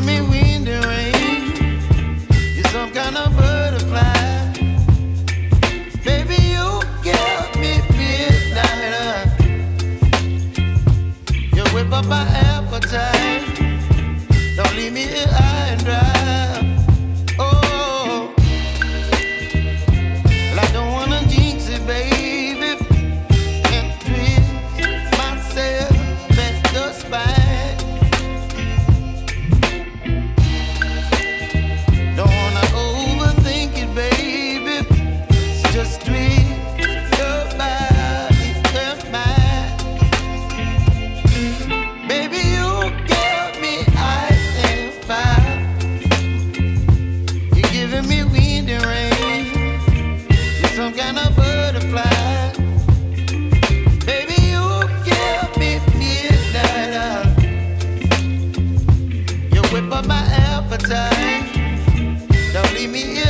give me wind and rain. You're some kind of butterfly. Baby, you give me midnight. You whip up my appetite. Don't leave me here high and dry. Don't leave me here.